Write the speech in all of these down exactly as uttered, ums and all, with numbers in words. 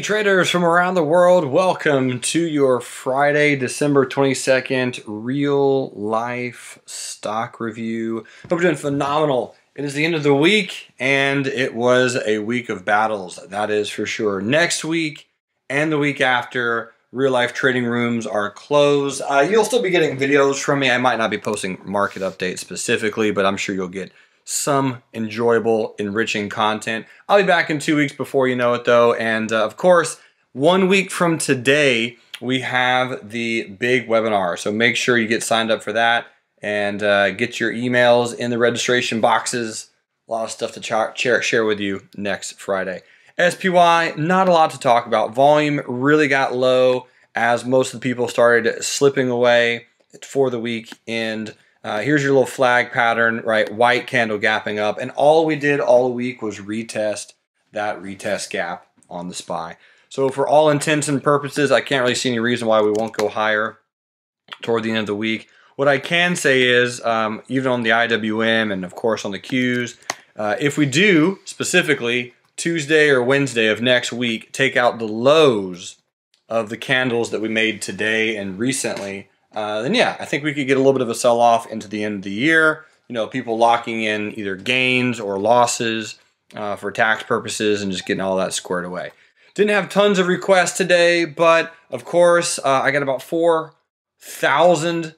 Hey traders from around the world, welcome to your Friday, December twenty-second real life stock review. Hope you're doing phenomenal. It is the end of the week and it was a week of battles, that is for sure. Next week and the week after, real life trading rooms are closed. Uh, you'll still be getting videos from me. I might not be posting market updates specifically, but I'm sure you'll get some enjoyable, enriching content. I'll be back in two weeks before you know it though. And uh, of course, one week from today, we have the big webinar. So make sure you get signed up for that and uh, get your emails in the registration boxes. A lot of stuff to ch share with you next Friday. S P Y, not a lot to talk about. Volume really got low as most of the people started slipping away for the week end. Uh, here's your little flag pattern, right? White candle gapping up. And all we did all week was retest that retest gap on the S P Y. So for all intents and purposes, I can't really see any reason why we won't go higher toward the end of the week. What I can say is, um, even on the I W M and of course on the Qs, uh, if we do specifically Tuesday or Wednesday of next week, take out the lows of the candles that we made today and recently, Uh, then yeah, I think we could get a little bit of a sell-off into the end of the year. You know, people locking in either gains or losses uh, for tax purposes and just getting all that squared away. Didn't have tons of requests today, but of course, uh, I got about four thousand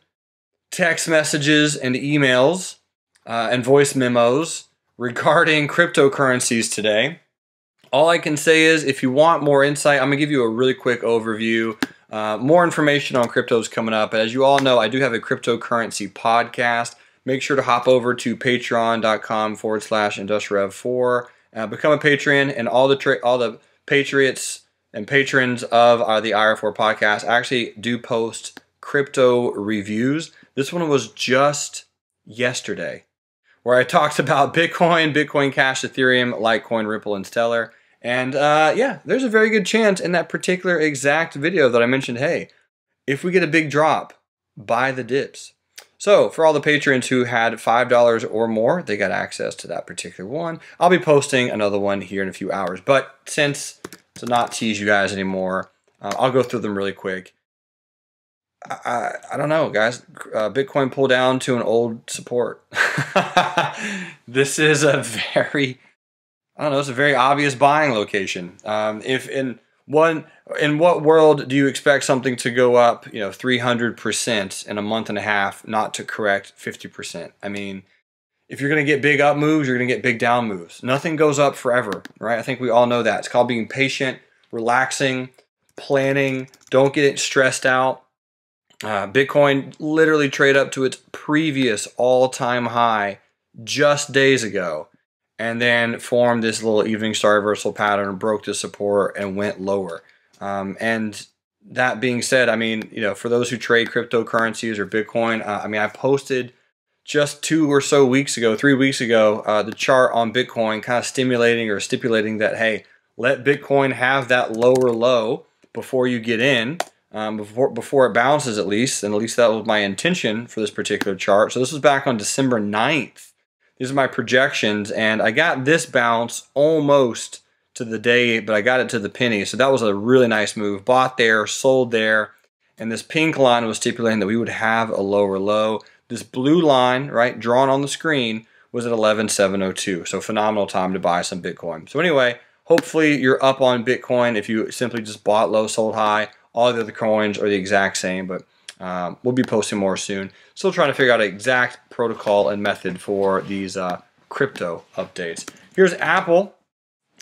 text messages and emails uh, and voice memos regarding cryptocurrencies today. All I can say is if you want more insight, I'm going to give you a really quick overview. Uh, more information on cryptos coming up. As you all know, I do have a cryptocurrency podcast. Make sure to hop over to patreon.com forward slash industrial rev four. Uh, become a patron, and all the tra all the patriots and patrons of uh, the I R four podcast actually do post crypto reviews. This one was just yesterday, where I talked about Bitcoin, Bitcoin Cash, Ethereum, Litecoin, Ripple, and Stellar. And uh, yeah, there's a very good chance in that particular exact video that I mentioned, hey, if we get a big drop, buy the dips. So for all the patrons who had five dollars or more, they got access to that particular one. I'll be posting another one here in a few hours. But since, to not tease you guys anymore, uh, I'll go through them really quick. I, I, I don't know, guys. Uh, Bitcoin pulled down to an old support. This is a very... I don't know, it's a very obvious buying location. Um, if in one, in what world do you expect something to go up, you know, three hundred percent in a month and a half, not to correct fifty percent? I mean, if you're going to get big up moves, you're going to get big down moves. Nothing goes up forever, right? I think we all know that. It's called being patient, relaxing, planning. Don't get stressed out. Uh, Bitcoin literally traded up to its previous all-time high just days ago, and then formed this little evening star reversal pattern, broke the support, and went lower. Um, and that being said, I mean, you know, for those who trade cryptocurrencies or Bitcoin, uh, I mean, I posted just two or so weeks ago, three weeks ago, uh, the chart on Bitcoin kind of stimulating or stipulating that, hey, let Bitcoin have that lower low before you get in, um, before, before it bounces at least, and at least that was my intention for this particular chart. So this was back on December ninth. These are my projections, and I got this bounce almost to the day, but I got it to the penny. So that was a really nice move. Bought there, sold there, and this pink line was stipulating that we would have a lower low. This blue line, right, drawn on the screen, was at eleven seven oh two. So phenomenal time to buy some Bitcoin. So anyway, hopefully you're up on Bitcoin if you simply just bought low, sold high. All the other coins are the exact same, but Um, we'll be posting more soon. Still trying to figure out an exact protocol and method for these uh, crypto updates. Here's Apple,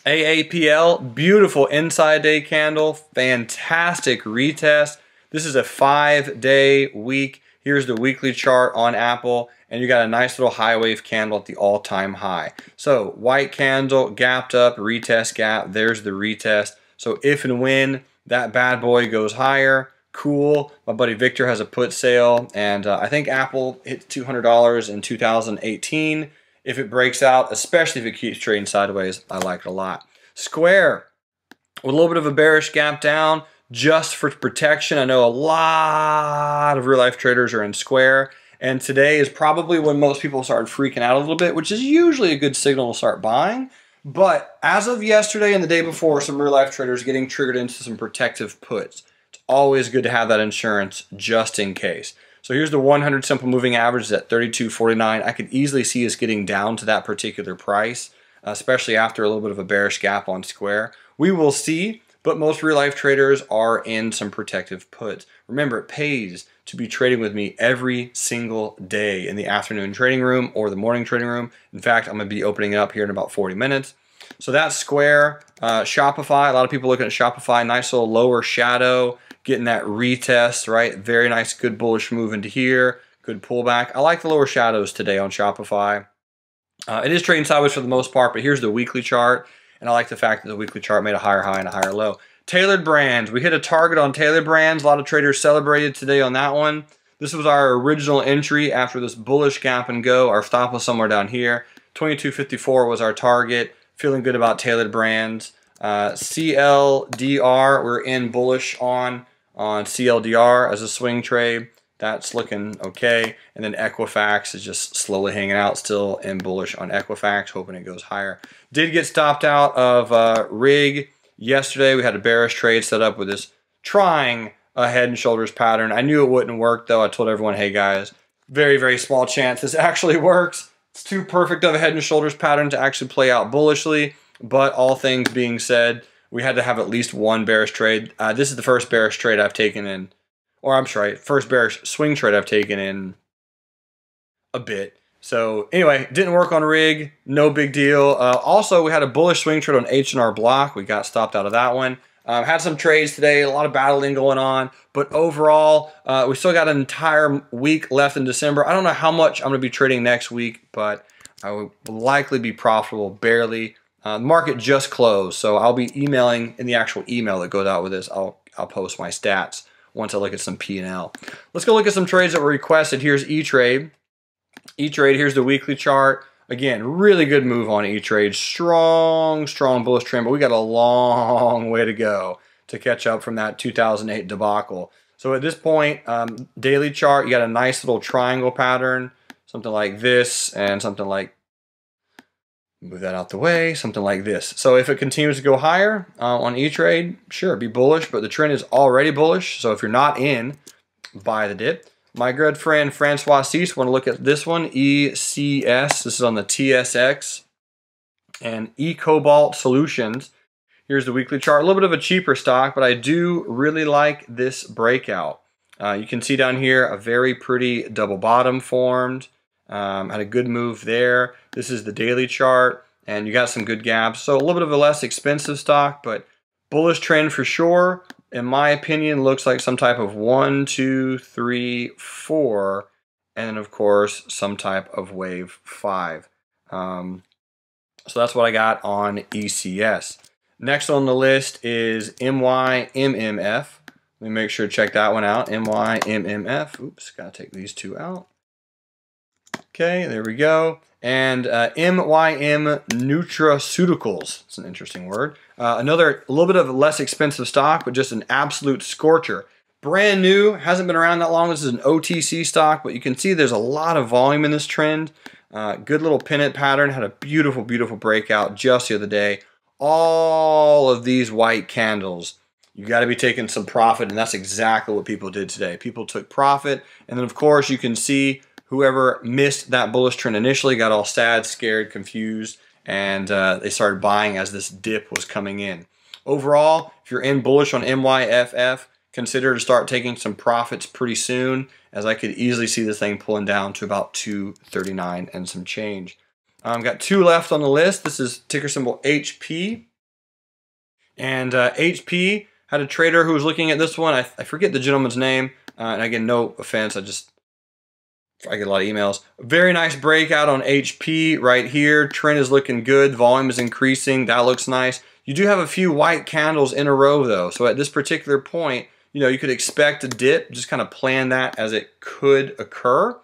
A A P L, beautiful inside day candle, fantastic retest. This is a five day week. Here's the weekly chart on Apple, and you got a nice little high wave candle at the all time high. So white candle, gapped up, retest gap, there's the retest. So if and when that bad boy goes higher, cool. My buddy Victor has a put sale, and uh, I think Apple hit two hundred dollars in two thousand eighteen. If it breaks out, especially if it keeps trading sideways, I like it a lot. Square, with a little bit of a bearish gap down just for protection. I know a lot of real life traders are in Square, and today is probably when most people started freaking out a little bit, which is usually a good signal to start buying. But as of yesterday and the day before, some real life traders getting triggered into some protective puts. It's always good to have that insurance just in case. So here's the one hundred simple moving average at thirty-two forty-nine. I could easily see us getting down to that particular price, especially after a little bit of a bearish gap on Square. We will see, but most real life traders are in some protective puts. Remember, it pays to be trading with me every single day in the afternoon trading room or the morning trading room. In fact, I'm gonna be opening up here in about forty minutes. So that's Square, uh, Shopify. A lot of people looking at Shopify, nice little lower shadow, getting that retest, right? Very nice, good bullish move into here, good pullback. I like the lower shadows today on Shopify. Uh, it is trading sideways for the most part, but here's the weekly chart, and I like the fact that the weekly chart made a higher high and a higher low. Tailored Brands, we hit a target on Tailored Brands. A lot of traders celebrated today on that one. This was our original entry after this bullish gap and go. Our stop was somewhere down here. twenty-two fifty-four was our target. Feeling good about Tailored Brands. Uh, C L D R, we're in bullish on, on C L D R as a swing trade. That's looking okay. And then Equifax is just slowly hanging out, still in bullish on Equifax, hoping it goes higher. Did get stopped out of uh, R I G yesterday. We had a bearish trade set up with this trying a head and shoulders pattern. I knew it wouldn't work though. I told everyone, hey guys, very, very small chance this actually works. It's too perfect of a head and shoulders pattern to actually play out bullishly. But all things being said, we had to have at least one bearish trade. Uh, this is the first bearish trade I've taken in, or I'm sorry, first bearish swing trade I've taken in a bit. So anyway, didn't work on R I G, no big deal. Uh, also, we had a bullish swing trade on H and R Block. We got stopped out of that one. Um, had some trades today, a lot of battling going on, but overall, uh, we still got an entire week left in December. I don't know how much I'm gonna be trading next week, but I will likely be profitable, barely. Uh, the market just closed, so I'll be emailing, in the actual email that goes out with this, I'll, I'll post my stats once I look at some P and L. Let's go look at some trades that were requested. Here's E-Trade. E-Trade, here's the weekly chart. Again, really good move on E-Trade. Strong, strong bullish trend, but we got a long way to go to catch up from that two thousand eight debacle. So at this point, um, daily chart, you got a nice little triangle pattern, something like this and something like, move that out the way, something like this. So if it continues to go higher uh, on E-Trade, sure, be bullish, but the trend is already bullish. So if you're not in, buy the dip. My good friend Francois Cis, want to look at this one, E C S. This is on the T S X and ECobalt Solutions. Here's the weekly chart, a little bit of a cheaper stock, but I do really like this breakout. Uh, you can see down here a very pretty double bottom formed. Um, had a good move there. This is the daily chart, and you got some good gaps. So a little bit of a less expensive stock, but bullish trend for sure. In my opinion, looks like some type of one, two, three, four, and then of course some type of wave five. Um, so that's what I got on E C S. Next on the list is M Y M M F. Let me make sure to check that one out. M Y M M F. Oops, gotta take these two out. Okay, there we go. And uh, M Y M Nutraceuticals. It's an interesting word. Uh, another, a little bit of a less expensive stock, but just an absolute scorcher. Brand new, hasn't been around that long. This is an O T C stock, but you can see there's a lot of volume in this trend. Uh, good little pennant pattern. Had a beautiful, beautiful breakout just the other day. All of these white candles. You got to be taking some profit, and that's exactly what people did today. People took profit, and then of course you can see whoever missed that bullish trend initially got all sad, scared, confused, and uh, they started buying as this dip was coming in. Overall, if you're in bullish on M Y F F, consider to start taking some profits pretty soon, as I could easily see this thing pulling down to about two thirty-nine and some change. Um, got two left on the list. This is ticker symbol H P. And uh, H P had a trader who was looking at this one. I, I forget the gentleman's name. Uh, and again, no offense. I just... I get a lot of emails. Very nice breakout on H P right here. Trend is looking good. Volume is increasing. That looks nice. You do have a few white candles in a row though. So at this particular point, you know, you could expect a dip. Just kind of plan that as it could occur.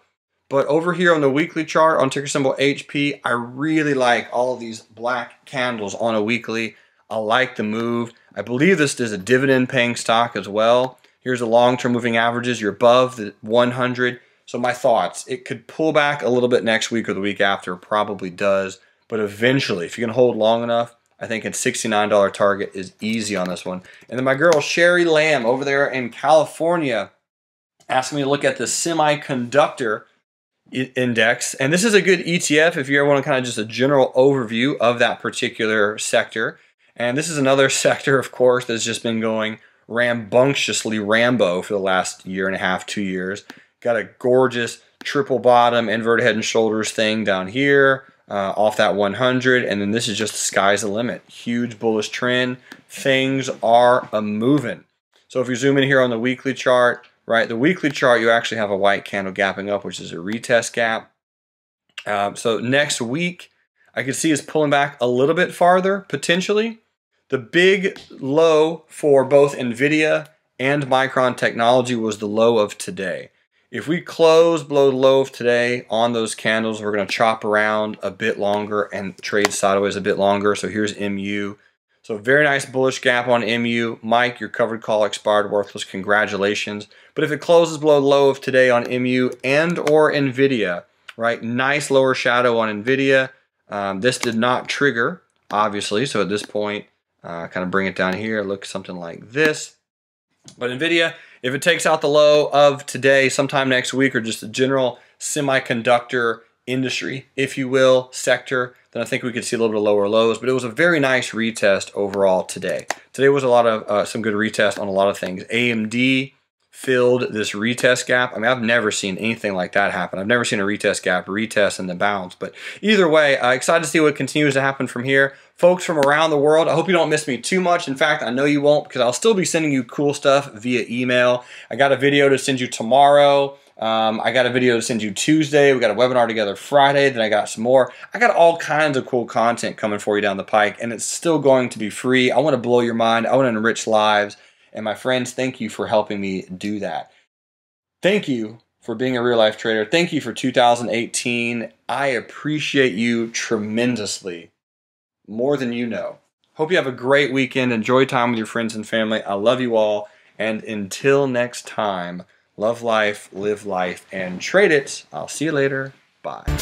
But over here on the weekly chart on ticker symbol H P, I really like all of these black candles on a weekly. I like the move. I believe this is a dividend paying stock as well. Here's the long-term moving averages. You're above the one hundred. So my thoughts, it could pull back a little bit next week or the week after, probably does, But eventually, if you can hold long enough, I think a sixty-nine dollar target is easy on this one. And then my girl Sherry Lamb over there in California asked me to look at the semiconductor index. And this is a good E T F if you ever want to kind of just a general overview of that particular sector. And this is another sector, of course, that's just been going rambunctiously Rambo for the last year and a half, two years. Got a gorgeous triple bottom, inverted head and shoulders thing down here. Uh, off that one hundred, and then this is just the sky's the limit. Huge bullish trend. Things are a-moving. So if you zoom in here on the weekly chart, right, the weekly chart, you actually have a white candle gapping up, which is a retest gap. Um, so next week, I can see it's pulling back a little bit farther, potentially. The big low for both NVIDIA and Micron Technology was the low of today. If we close below the low of today on those candles, we're going to chop around a bit longer and trade sideways a bit longer. So here's M U. So very nice bullish gap on M U. Mike, your covered call expired worthless. Congratulations. But if it closes below the low of today on M U and or NVIDIA, right? Nice lower shadow on NVIDIA. Um, this did not trigger, obviously. So at this point, uh, kind of bring it down here. Look something like this. But NVIDIA, if it takes out the low of today, sometime next week, or just the general semiconductor industry, if you will, sector, then I think we could see a little bit of lower lows. But it was a very nice retest overall today. Today was a lot of uh, some good retest on a lot of things. A M D filled this retest gap. I mean, I've never seen anything like that happen. I've never seen a retest gap, retest, and the bounce. But either way, uh, excited to see what continues to happen from here. Folks from around the world, I hope you don't miss me too much. In fact, I know you won't, because I'll still be sending you cool stuff via email. I got a video to send you tomorrow. Um, I got a video to send you Tuesday. We got a webinar together Friday. Then I got some more. I got all kinds of cool content coming for you down the pike, and it's still going to be free. I want to blow your mind. I want to enrich lives. And my friends, thank you for helping me do that. Thank you for being a real life trader. Thank you for two thousand eighteen. I appreciate you tremendously, more than you know. Hope you have a great weekend. Enjoy time with your friends and family. I love you all. And until next time, love life, live life, and trade it. I'll see you later. Bye.